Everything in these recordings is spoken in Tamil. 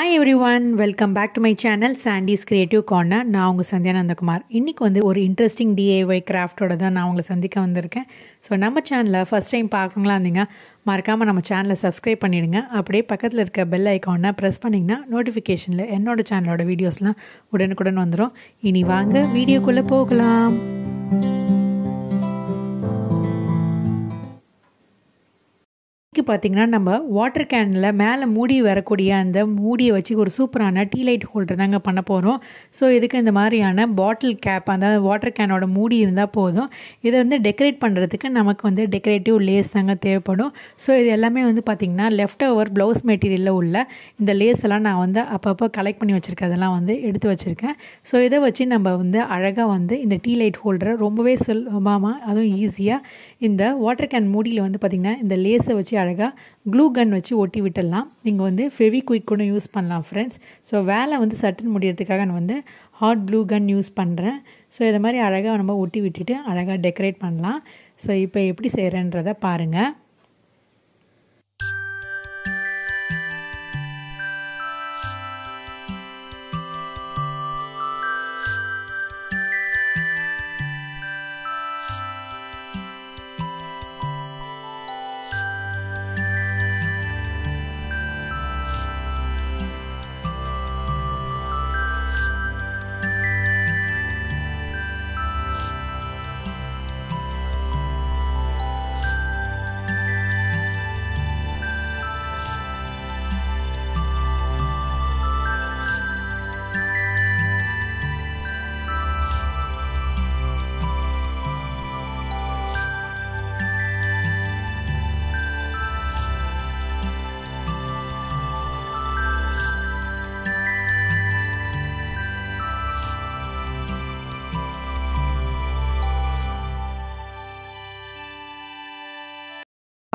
Hi everyone, welcome back to my channel Sandy's Creative Corner. நான் உங்க சந்தியா நந்தகுமார். இன்னைக்கு வந்து ஒரு இன்ட்ரஸ்டிங் DIY craft ஓட தான் நான் உங்களை சந்திக்க வந்திருக்கேன். சோ நம்ம சேனலை first time பார்க்கறவங்களா இருந்தீங்க மறக்காம நம்ம சேனலை subscribe பண்ணிடுங்க. அப்படியே பக்கத்துல இருக்க bell ஐகானை press பண்ணீங்கன்னா நோட்டிஃபிகேஷன்ல என்னோட சேனலோட வீடியோஸ்லாம் உடனுக்குடன் வந்துரும். இனி வாங்க வீடியோக்குள்ள போகலாம். இங்க பாத்தீங்கன்னா நம்ம வாட்டர் கேன்ல மேலே மூடி வரக்கூடிய அந்த மூடியை வச்சு ஒரு சூப்பரான டீ லைட் ஹோல்டர் தாங்க பண்ண போறோம். சோ இதுக்கு இந்த மாதிரியான பாட்டில் கேப் அந்த வாட்டர் கேனோட மூடி இருந்தா போதும். இத வந்து டெக்கரேட் பண்றதுக்கு நமக்கு வந்து டெக்கரேட்டிவ் லேஸ் தாங்க தேவைப்படும். சோ இது எல்லாமே வந்து பாத்தீங்கன்னா லெஃப்ட் ஓவர் ப்ளவுஸ் மெட்டீரியல்ல உள்ள இந்த லேஸ் எல்லாம் நான் வந்து அப்பப்ப கலெக்ட் பண்ணி வச்சிருக்கிறதெல்லாம் வந்து எடுத்து வச்சிருக்கேன். சோ இத வச்சு நம்ம வந்து அழகா வந்து இந்த டீ லைட் ஹோல்டர் ரொம்பவே சுலபமா அதுவும் ஈஸியா இந்த வாட்டர் கேன் மூடியில வந்து பாத்தீங்கன்னா இந்த லேஸை வச்சு அழகா glue gun வச்சு ஒட்டி விட்டலாம். நீங்க வந்து ஃபெவிக்விக் கூட யூஸ் பண்ணலாம் फ्रेंड्स. சோ வேலை வந்து சட்டன் முடியிறதுக்காக நான் வந்து ஹாட் glue gun யூஸ் பண்றேன். சோ இத மாதிரி அழகா நம்ம ஒட்டி விட்டுட்டு அழகா டெக்கரேட் பண்ணலாம். சோ இப்போ எப்படி செய்யறேன்றதை பாருங்க.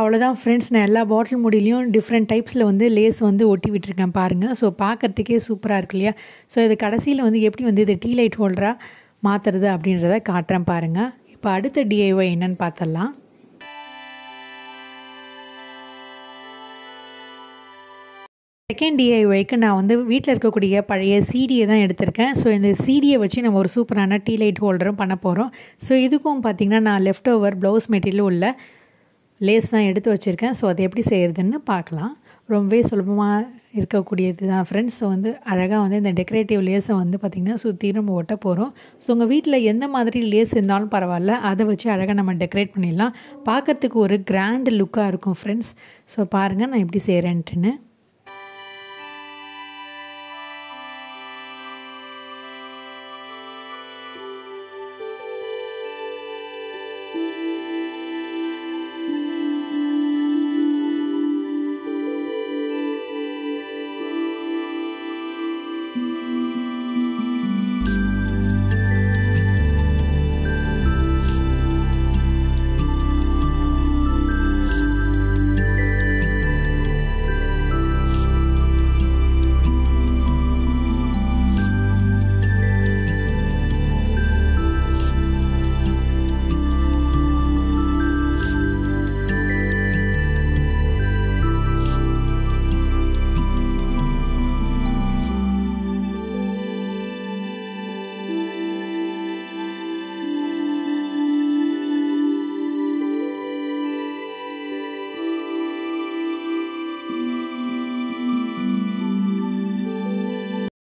அவ்வளோதான் ஃப்ரெண்ட்ஸ், நான் எல்லா பாட்டில் மூடிலையும் டிஃப்ரெண்ட் டைப்ஸில் வந்து லேஸ் வந்து ஒட்டி விட்டுருக்கேன் பாருங்கள். ஸோ பார்க்குறதுக்கே சூப்பராக இருக்கு இல்லையா. ஸோ இது கடைசியில் வந்து எப்படி வந்து இது டீ லைட் ஹோல்டராக மாற்றுறது அப்படின்றத காட்டுறேன் பாருங்கள். இப்போ அடுத்த DIY என்னன்னு பார்த்தலாம். செகண்ட் DIYக்கு நான் வந்து வீட்டில் இருக்கக்கூடிய பழைய சீடியை தான் எடுத்திருக்கேன். ஸோ இந்த சீடியை வச்சு நம்ம ஒரு சூப்பரான டீ லைட் ஹோல்டரும் பண்ண போகிறோம். ஸோ இதுக்கும் பார்த்திங்கன்னா நான் லெஃப்ட் ஓவர் ப்ளவுஸ் மெட்டீரியல் உள்ள லேஸ் தான் எடுத்து வச்சுருக்கேன். ஸோ அதை எப்படி செய்கிறதுன்னு பார்க்கலாம். ரொம்பவே சுலபமாக இருக்கக்கூடியது தான் ஃப்ரெண்ட்ஸ். ஸோ வந்து அழகாக வந்து இந்த டெக்கரேட்டிவ் லேஸை வந்து பார்த்திங்கன்னா சுற்றி நம்ம ஒட்ட போகிறோம். ஸோ உங்கள் வீட்டில் எந்த மாதிரி லேஸ் இருந்தாலும் பரவாயில்ல, அதை வச்சு அழகாக நம்ம டெக்கரேட் பண்ணிடலாம். பார்க்குறதுக்கு ஒரு கிராண்ட் லுக்காக இருக்கும் ஃப்ரெண்ட்ஸ். ஸோ பாருங்கள் நான் எப்படி செய்கிறேன்ட்டுன்னு.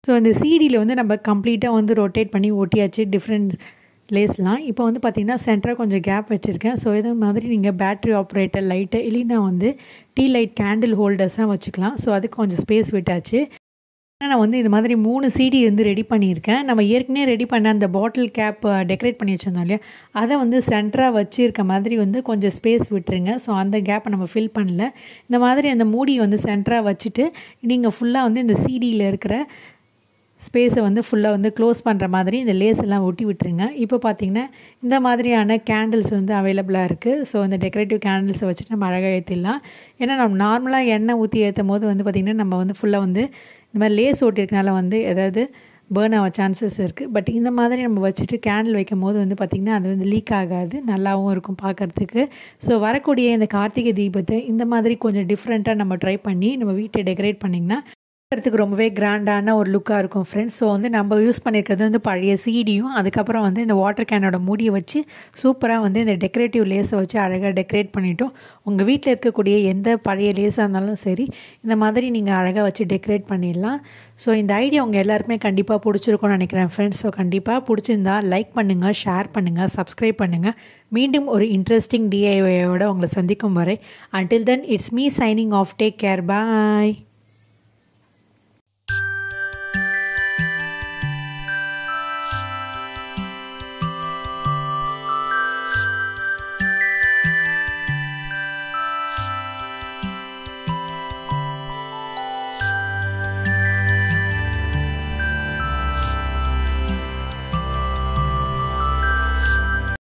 ஸோ இந்த சீடியில் வந்து நம்ம கம்ப்ளீட்டாக வந்து ரொட்டேட் பண்ணி ஒட்டியாச்சு டிஃப்ரெண்ட் லேஸ்லாம். இப்போ வந்து பார்த்திங்கன்னா சென்டராக கொஞ்சம் கேப் வச்சுருக்கேன். ஸோ இது மாதிரி நீங்கள் பேட்ரி ஆப்ரேட்டர் லைட்டு இல்லைன்னா வந்து டீ லைட் கேண்டில் ஹோல்டர்ஸாக வச்சுக்கலாம். ஸோ அதுக்கு கொஞ்சம் ஸ்பேஸ் விட்டாச்சு. நான் வந்து இது மாதிரி 3 சீடி வந்து ரெடி பண்ணியிருக்கேன். நம்ம ஏற்கனவே ரெடி பண்ண அந்த பாட்டில் கேப் டெக்கரேட் பண்ணி வச்சுருந்தோம் இல்லையா, அதை வந்து சென்டராக வச்சுருக்க மாதிரி வந்து கொஞ்சம் ஸ்பேஸ் விட்டுருங்க. ஸோ அந்த கேப்பை நம்ம ஃபில் பண்ணல. இந்த மாதிரி அந்த மூடி வந்து சென்டராக வச்சுட்டு நீங்கள் ஃபுல்லாக வந்து இந்த சீடியில் இருக்கிற ஸ்பேஸை வந்து ஃபுல்லாக வந்து க்ளோஸ் பண்ணுற மாதிரி இந்த லேஸ் எல்லாம் ஒட்டி விட்டுருங்க. இப்போ பார்த்திங்கன்னா இந்த மாதிரியான கேண்டில்ஸ் வந்து அவைலபிளாக இருக்குது. ஸோ இந்த டெக்கரேட்டிவ் கேண்டில்ஸை வச்சுட்டு நம்ம அழகாக ஏற்றிடலாம். ஏன்னா நம்ம நார்மலாக எண்ணெய் ஊற்றி ஏற்றும் போது வந்து பார்த்திங்கன்னா நம்ம வந்து ஃபுல்லாக வந்து இந்த மாதிரி லேஸ் ஒட்டிருக்கனால வந்து எதாவது பேர்ன் ஆக சான்சஸ் இருக்குது. பட் இந்த மாதிரி நம்ம வச்சுட்டு கேண்டில் வைக்கும் போது வந்து பார்த்திங்கன்னா அது வந்து லீக் ஆகாது, நல்லாவும் இருக்கும் பார்க்குறதுக்கு. ஸோ வரக்கூடிய இந்த கார்த்திகை தீபத்தை இந்த மாதிரி கொஞ்சம் டிஃப்ரெண்ட்டாக நம்ம ட்ரை பண்ணி நம்ம வீட்டை டெக்கரேட் பண்ணிங்கன்னா அதுக்கு ரொம்பவே கிராண்டான ஒரு லுக்கா இருக்கும் फ्रेंड्स சோ வந்து நம்ம யூஸ் பண்ணிருக்கிறது வந்து பழைய சீடியும் அதுக்கு அப்புறம் வந்து இந்த வாட்டர் கேனோட மூடியை வச்சு சூப்பரா வந்து இந்த டெக்கரேட்டிவ் லேஸை வச்சு அழகா டெக்கரேட் பண்ணிட்டோம் உங்க வீட்ல இருக்க கூடிய எந்த பழைய லேஸா இருந்தாலும் சரி இந்த மாதிரி நீங்க அழகா வச்சு டெக்கரேட் பண்ணிடலாம் சோ இந்த ஐடியா உங்க எல்லாரும் கண்டிப்பா பிடிச்சிருக்கும்னு நினைக்கிறேன் फ्रेंड्स சோ கண்டிப்பா பிடிச்சிருந்தா லைக் பண்ணுங்க ஷேர் பண்ணுங்க Subscribe பண்ணுங்க மீண்டும் ஒரு இன்ட்ரஸ்டிங் DIY ஓட உங்களை சந்திக்கும் வரை until then it's me signing off take care bye